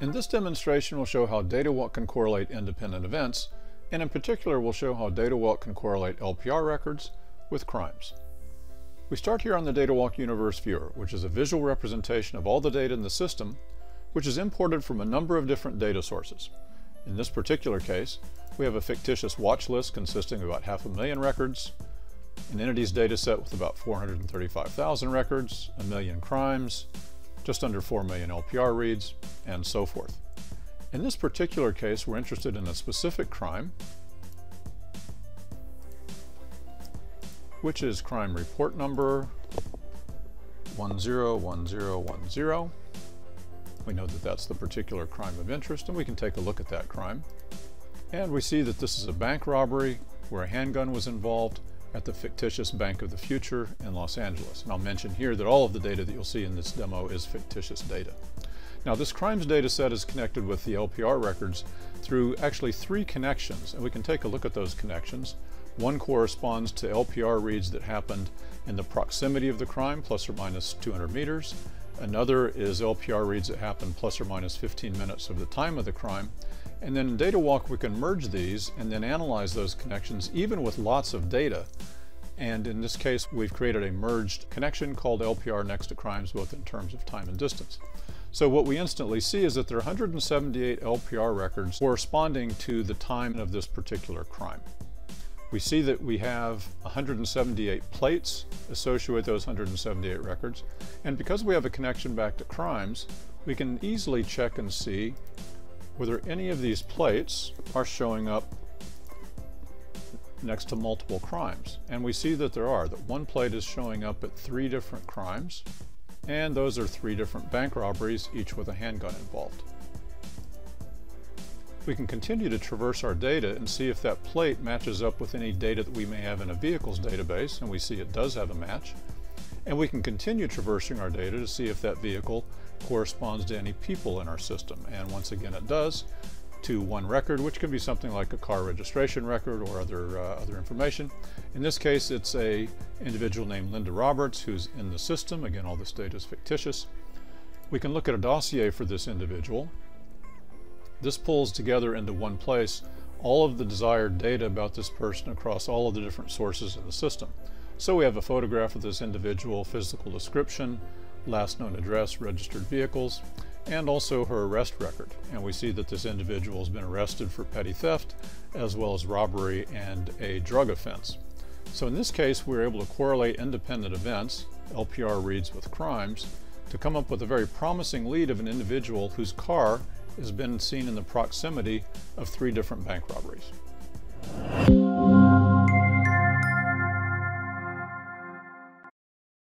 In this demonstration, we'll show how DataWalk can correlate independent events, and in particular, we'll show how DataWalk can correlate LPR records with crimes. We start here on the DataWalk Universe Viewer, which is a visual representation of all the data in the system, which is imported from a number of different data sources. In this particular case, we have a fictitious watch list consisting of about 500,000 records, an entities dataset with about 435,000 records, 1,000,000 crimes, just under 4,000,000 LPR reads, and so forth. In this particular case, we're interested in a specific crime, which is crime report number 101010. We know that that's the particular crime of interest, and we can take a look at that crime. And we see that this is a bank robbery where a handgun was involved at the Fictitious Bank of the Future in Los Angeles. And I'll mention here that all of the data that you'll see in this demo is fictitious data. Now, this crimes data set is connected with the LPR records through actually 3 connections, and we can take a look at those connections. One corresponds to LPR reads that happened in the proximity of the crime, plus or minus 200 meters. Another is LPR reads that happened plus or minus 15 minutes of the time of the crime. And then in DataWalk, we can merge these and then analyze those connections, even with lots of data. And in this case, we've created a merged connection called LPR next to crimes, both in terms of time and distance. So what we instantly see is that there are 178 LPR records corresponding to the time of this particular crime. We see that we have 178 plates associated with those 178 records. And because we have a connection back to crimes, we can easily check and see whether any of these plates are showing up next to multiple crimes. And we see that there are, that one plate is showing up at 3 different crimes, and those are 3 different bank robberies, each with a handgun involved. We can continue to traverse our data and see if that plate matches up with any data that we may have in a vehicle's database, and we see it does have a match. And we can continue traversing our data to see if that vehicle corresponds to any people in our system. And once again, it does, to one record, which can be something like a car registration record or other information. In this case, it's an individual named Linda Roberts who's in the system. Again, all this data is fictitious. We can look at a dossier for this individual. This pulls together into one place all of the desired data about this person across all of the different sources in the system. So we have a photograph of this individual, physical description, last known address, registered vehicles, and also her arrest record. And we see that this individual has been arrested for petty theft, as well as robbery and a drug offense. So in this case, we're able to correlate independent events, LPR reads with crimes, to come up with a very promising lead of an individual whose car has been seen in the proximity of 3 different bank robberies.